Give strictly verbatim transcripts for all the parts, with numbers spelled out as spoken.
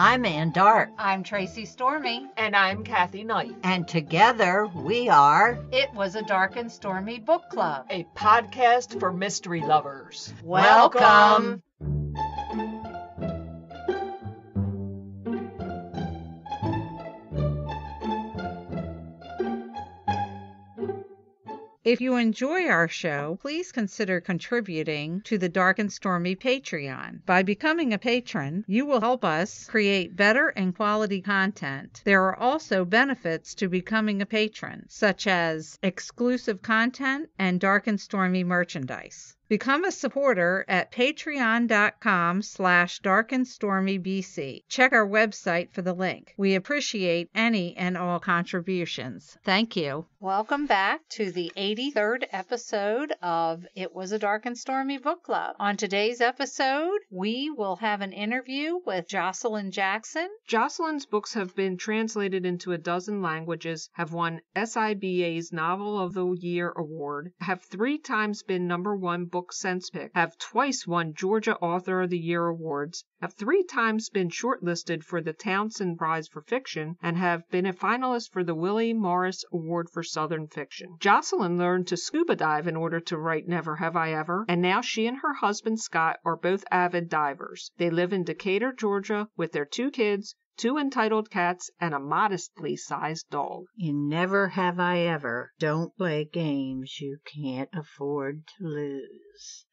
I'm Ann Dark. I'm Tracy Stormy. And I'm Kathy Knight. And together we are... It Was a Dark and Stormy Book Club. A podcast for mystery lovers. Welcome! If you enjoy our show, please consider contributing to the Dark and Stormy Patreon. By becoming a patron, you will help us create better and quality content. There are also benefits to becoming a patron, such as exclusive content and Dark and Stormy merchandise. Become a supporter at patreon.com slash darkandstormybc. Check our website for the link. We appreciate any and all contributions. Thank you. Welcome back to the eighty-third episode of It Was a Dark and Stormy Book Club. On today's episode, we will have an interview with Joshilyn Jackson. Jocelyn's books have been translated into a dozen languages, have won S I B A's Novel of the Year Award, have three times been number one book Book Sense Pick, have twice won Georgia Author of the Year awards, have three times been shortlisted for the Townsend Prize for Fiction, and have been a finalist for the Willie Morris Award for Southern Fiction. Jocelyn learned to scuba dive in order to write Never Have I Ever, and now she and her husband Scott are both avid divers. They live in Decatur, Georgia, with their two kids, two entitled cats, and a modestly sized dog. In Never Have I Ever, don't play games you can't afford to lose.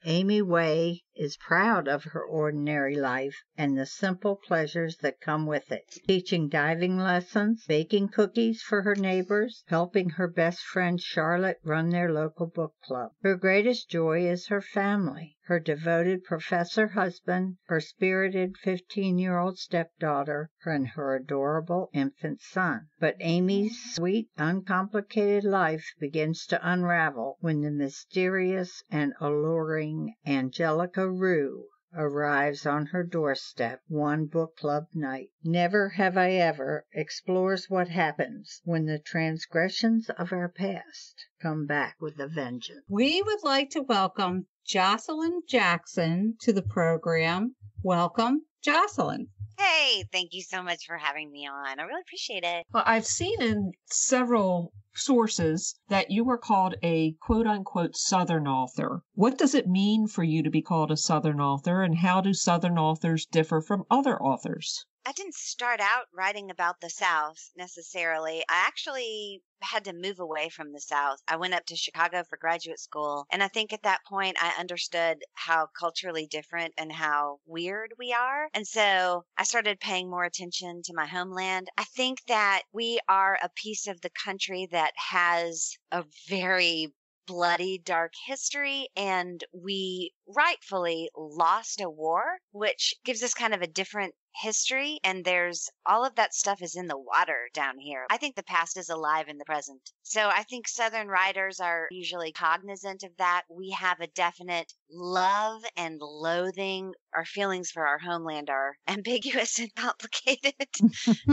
Amy Whey is proud of her ordinary life and the simple pleasures that come with it. Teaching diving lessons, baking cookies for her neighbors, helping her best friend Charlotte run their local book club. Her greatest joy is her family, her devoted professor husband, her spirited fifteen-year-old stepdaughter, her and her adorable infant son. But Amy's sweet, uncomplicated life begins to unravel when the mysterious and alluring Angelica Rue arrives on her doorstep one book club night. Never Have I Ever explores what happens when the transgressions of our past come back with a vengeance. We would like to welcome Joshilyn Jackson to the program. Welcome, Jocelyn. Hey, thank you so much for having me on. I really appreciate it. Well, I've seen in several sources that you were called a quote-unquote Southern author. What does it mean for you to be called a Southern author, and how do Southern authors differ from other authors? I didn't start out writing about the South necessarily. I actually had to move away from the South. I went up to Chicago for graduate school, and I think at that point I understood how culturally different and how weird we are. And so I started paying more attention to my homeland. I think that we are a piece of the country that has a very bloody, dark history, and we rightfully lost a war, which gives us kind of a different history, and there's all of that stuff is in the water down here. I think the past is alive in the present. So I think Southern writers are usually cognizant of that. We have a definite love and loathing. Our feelings for our homeland are ambiguous and complicated.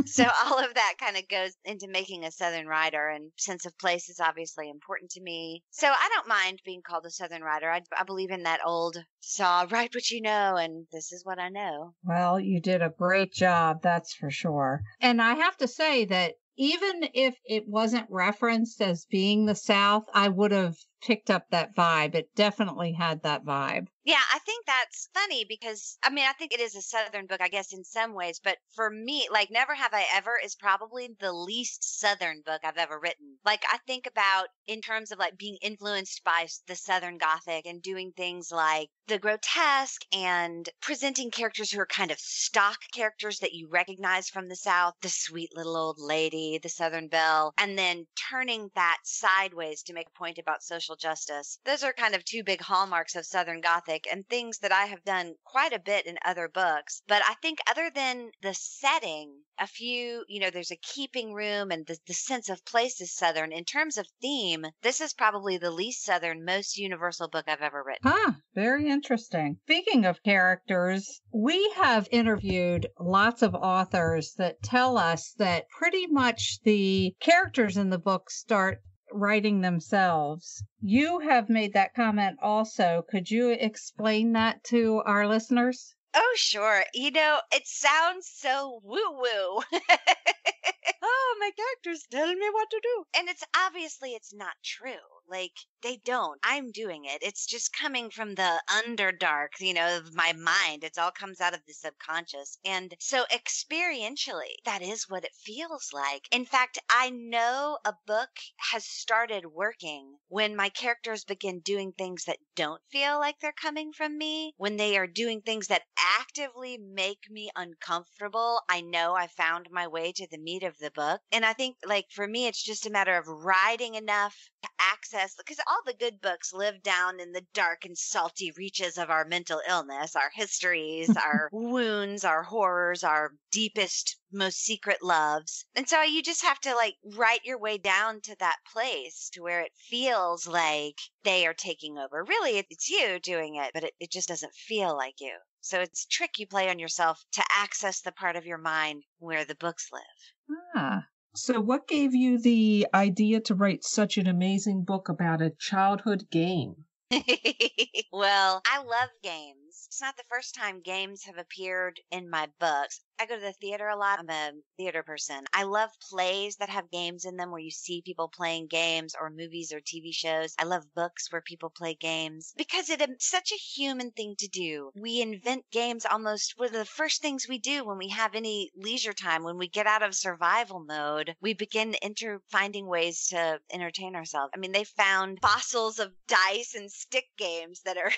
So all of that kind of goes into making a Southern writer, and sense of place is obviously important to me. So I don't mind being called a Southern writer. I, I believe in that old saw, write what you know, and this is what I know. Well, you did a great job, that's for sure. And I have to say that even if it wasn't referenced as being the South, I would have picked up that vibe. It definitely had that vibe. Yeah, I think that's funny because, I mean, I think it is a Southern book, I guess, in some ways. But for me, like, Never Have I Ever is probably the least Southern book I've ever written. Like, I think about in terms of, like, being influenced by the Southern Gothic and doing things like the grotesque and presenting characters who are kind of stock characters that you recognize from the South, the sweet little old lady, the Southern belle, and then turning that sideways to make a point about social justice. Those are kind of two big hallmarks of Southern Gothic, and things that I have done quite a bit in other books. But I think other than the setting, a few, you know, there's a keeping room and the, the sense of place is Southern. In terms of theme, this is probably the least Southern, most universal book I've ever written. Ah, very interesting. Speaking of characters, we have interviewed lots of authors that tell us that pretty much the characters in the book start writing themselves. You have made that comment also. Could you explain that to our listeners? Oh, sure. You know, it sounds so woo-woo. Oh, my character's telling me what to do. And it's obviously it's not true. Like, they don't. I'm doing it. It's just coming from the underdark, you know, of my mind. It all comes out of the subconscious. And so experientially, that is what it feels like. In fact, I know a book has started working when my characters begin doing things that don't feel like they're coming from me, when they are doing things that actively make me uncomfortable. I know I found my way to the meat of the book. And I think, like, for me, it's just a matter of writing enough to access, because all the good books live down in the dark and salty reaches of our mental illness, our histories, our wounds, our horrors, our deepest, most secret loves. And so you just have to, like, write your way down to that place to where it feels like they are taking over. Really, it's you doing it, but it, it just doesn't feel like you. So it's a trick you play on yourself to access the part of your mind where the books live. Ah. So what gave you the idea to write such an amazing book about a childhood game? Well, I love games. It's not the first time games have appeared in my books. I go to the theater a lot. I'm a theater person. I love plays that have games in them where you see people playing games, or movies or T V shows. I love books where people play games because it's such a human thing to do. We invent games almost one of the first things we do when we have any leisure time. When we get out of survival mode, we begin inter- finding ways to entertain ourselves. I mean, they found fossils of dice and stick games that are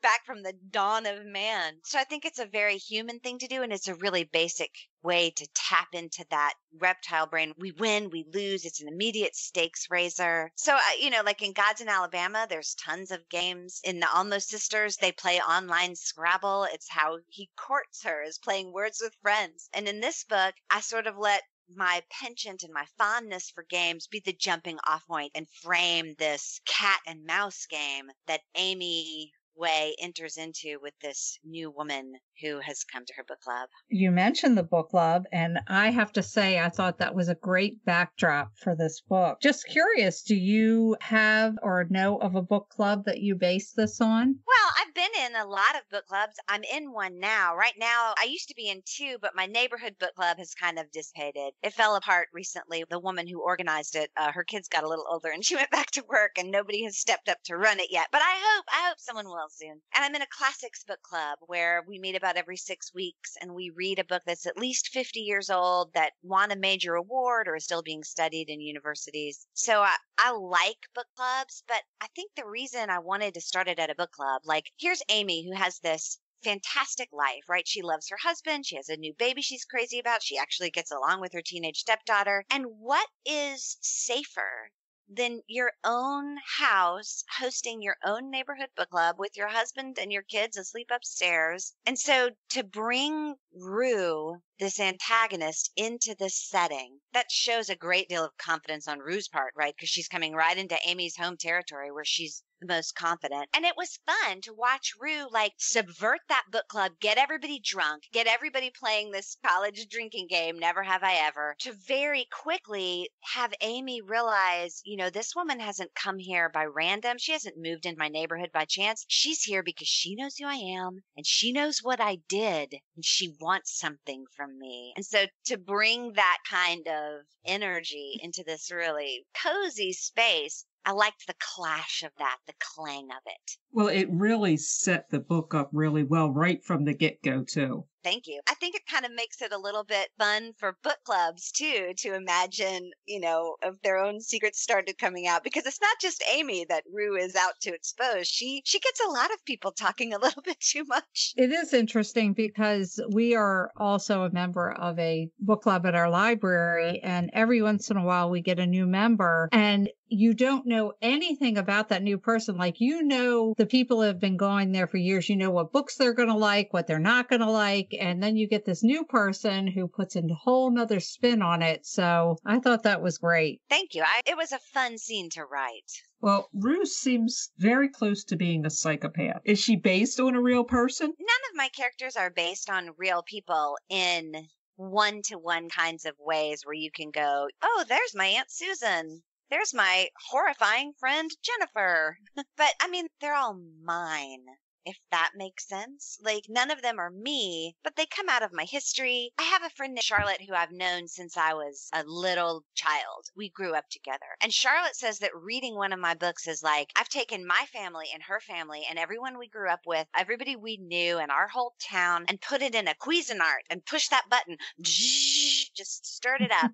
back from the dawn of man. So I think it's a very human thing to do, and it's a really basic basic way to tap into that reptile brain. We win, we lose. It's an immediate stakes raiser. So, uh, you know, like in Gods in Alabama, there's tons of games. In The Almost Sisters, they play online Scrabble. It's how he courts her, is playing Words with Friends. And in this book, I sort of let my penchant and my fondness for games be the jumping off point and frame this cat and mouse game that Amy Whey enters into with this new woman who has come to her book club. You mentioned the book club, and I have to say I thought that was a great backdrop for this book. Just curious, do you have or know of a book club that you base this on? Well, I've been in a lot of book clubs. I'm in one now. Right now, I used to be in two, but my neighborhood book club has kind of dissipated. It fell apart recently. The woman who organized it, uh, her kids got a little older, and she went back to work, and nobody has stepped up to run it yet. But I hope, I hope someone will soon. And I'm in a classics book club where we meet about every six weeks and we read a book that's at least fifty years old that won a major award or is still being studied in universities. So I, I like book clubs, but I think the reason I wanted to start it at a book club, like, here's Amy who has this fantastic life, right? She loves her husband. She has a new baby she's crazy about. She actually gets along with her teenage stepdaughter. And what is safer than your own house hosting your own neighborhood book club with your husband and your kids asleep upstairs? And so to bring Rue, this antagonist, into this setting, that shows a great deal of confidence on Rue's part, right? Because she's coming right into Amy's home territory where she's the most confident. And it was fun to watch Rue, like, subvert that book club, get everybody drunk, get everybody playing this college drinking game, Never Have I Ever, to very quickly have Amy realize, you know, this woman hasn't come here by random. She hasn't moved in my neighborhood by chance. She's here because she knows who I am, and she knows what I did, and she wants something from me. And so to bring that kind of energy into this really cozy space, I liked the clash of that, the clang of it. Well, it really set the book up really well right from the get-go, too. Thank you. I think it kind of makes it a little bit fun for book clubs, too, to imagine, you know, if their own secrets started coming out. Because it's not just Amy that Rue is out to expose. She she gets a lot of people talking a little bit too much. It is interesting because we are also a member of a book club at our library, and every once in a while we get a new member, and you don't know anything about that new person. Like, you know the people who have been going there for years. You know what books they're going to like, what they're not going to like. And then you get this new person who puts a whole nother spin on it. So I thought that was great. Thank you. I, it was a fun scene to write. Well, Rue seems very close to being a psychopath. Is she based on a real person? None of my characters are based on real people in one-to-one kinds of ways where you can go, oh, there's my Aunt Susan. There's my horrifying friend Jennifer. But, I mean, they're all mine. if that makes sense. Like, none of them are me, but they come out of my history. I have a friend named Charlotte who I've known since I was a little child. We grew up together. And Charlotte says that reading one of my books is like, I've taken my family and her family and everyone we grew up with, everybody we knew and our whole town, and put it in a Cuisinart and push that button, just stirred it up.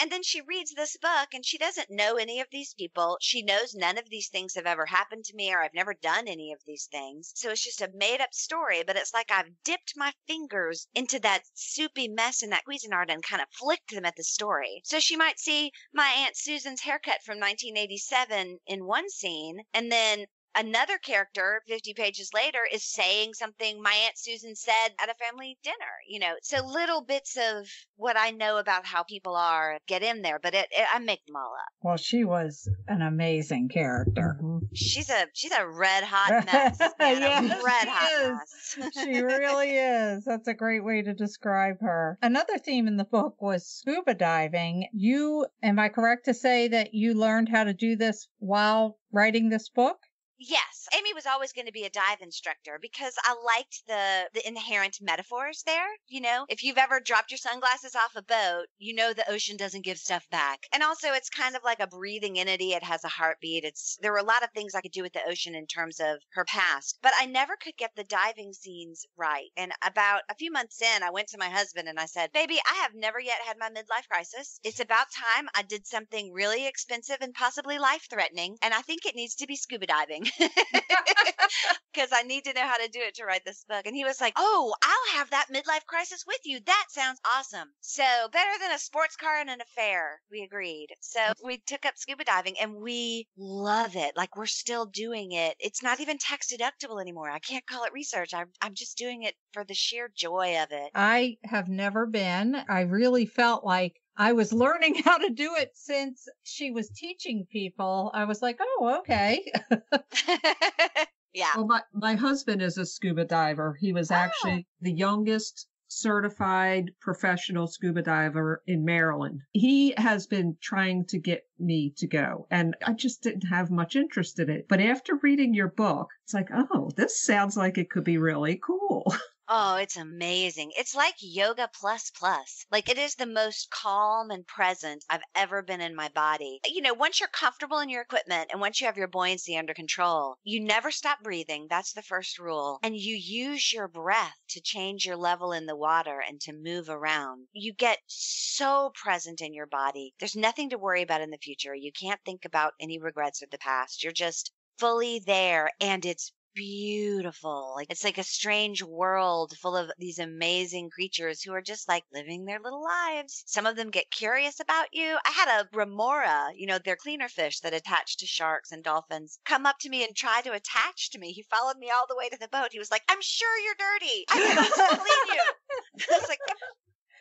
And then she reads this book and she doesn't know any of these people. She knows none of these things have ever happened to me, or I've never done any of these things. So it's just a made up story, but it's like I've dipped my fingers into that soupy mess in that Cuisinart and kind of flicked them at the story. So she might see my Aunt Susan's haircut from nineteen eighty-seven in one scene, and then another character fifty pages later is saying something my Aunt Susan said at a family dinner, you know. So little bits of what I know about how people are get in there, but it, it, I make them all up. Well, she was an amazing character. Mm-hmm. She's a she's a red hot mess. Yes, a red she hot is. Mess. She really is. That's a great way to describe her. Another theme in the book was scuba diving. You, am I correct to say that you learned how to do this while writing this book? Yes. Amy was always going to be a dive instructor because I liked the, the inherent metaphors there. You know, if you've ever dropped your sunglasses off a boat, you know the ocean doesn't give stuff back. And also it's kind of like a breathing entity. It has a heartbeat. It's, there were a lot of things I could do with the ocean in terms of her past, but I never could get the diving scenes right. And about a few months in, I went to my husband and I said, baby, I have never yet had my midlife crisis. It's about time I did something really expensive and possibly life-threatening. And I think it needs to be scuba diving. Because I need to know how to do it to write this book. And he was like, oh, I'll have that midlife crisis with you. That sounds awesome. So better than a sports car and an affair. We agreed. So we took up scuba diving and we love it. Like, we're still doing it. It's not even tax deductible anymore. I can't call it research. I'm, I'm just doing it for the sheer joy of it. I have never been. I really felt like I was learning how to do it since she was teaching people. I was like, oh, okay. Yeah. Well, my, my husband is a scuba diver. He was actually oh. the youngest certified professional scuba diver in Maryland. He has been trying to get me to go, and I just didn't have much interest in it. But after reading your book, it's like, oh, this sounds like it could be really cool. Oh, it's amazing. It's like yoga plus plus. Like, it is the most calm and present I've ever been in my body. You know, once you're comfortable in your equipment and once you have your buoyancy under control, you never stop breathing. That's the first rule. And you use your breath to change your level in the water and to move around. You get so present in your body. There's nothing to worry about in the future. You can't think about any regrets of the past. You're just fully there, and it's beautiful. Like, it's like a strange world full of these amazing creatures who are just like living their little lives. Some of them get curious about you. I had a remora, you know, they're cleaner fish that attach to sharks and dolphins, come up to me and try to attach to me. He followed me all the way to the boat. He was like, I'm sure you're dirty. I can just clean you. I was like,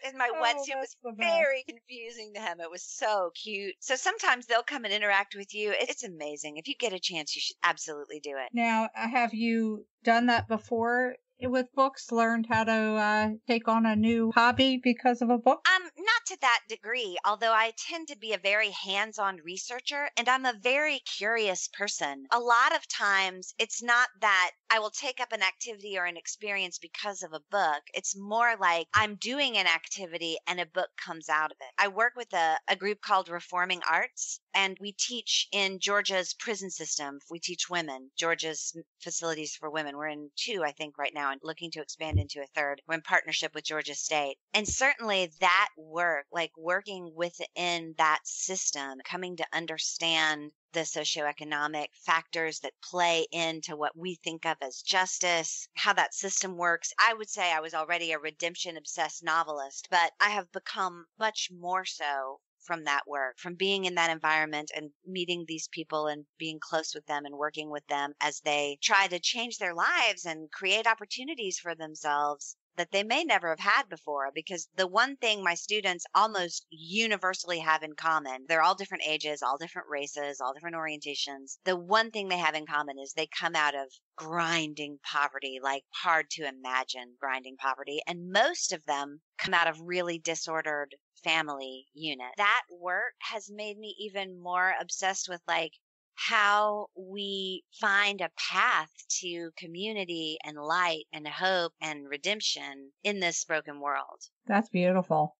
and my wetsuit oh, was very confusing to him. It was so cute. So sometimes they'll come and interact with you. It's amazing. If you get a chance, you should absolutely do it. Now, have you done that before with books, learned how to uh, take on a new hobby because of a book? Um, not to that degree, although I tend to be a very hands-on researcher, and I'm a very curious person. A lot of times, it's not that I will take up an activity or an experience because of a book. It's more like I'm doing an activity and a book comes out of it. I work with a, a group called Reforming Arts, and we teach in Georgia's prison system. We teach women, Georgia's facilities for women. We're in two, I think, right now, and looking to expand into a third. We're in partnership with Georgia State. And certainly that work, like working within that system, coming to understand the socioeconomic factors that play into what we think of as justice, how that system works. I would say I was already a redemption-obsessed novelist, but I have become much more so from that work, from being in that environment and meeting these people and being close with them and working with them as they try to change their lives and create opportunities for themselves that they may never have had before. Because the one thing my students almost universally have in common, they're all different ages, all different races, all different orientations. The one thing they have in common is they come out of grinding poverty, like hard to imagine grinding poverty. And most of them come out of really disordered family units. That work has made me even more obsessed with, like, how we find a path to community and light and hope and redemption in this broken world. That's beautiful.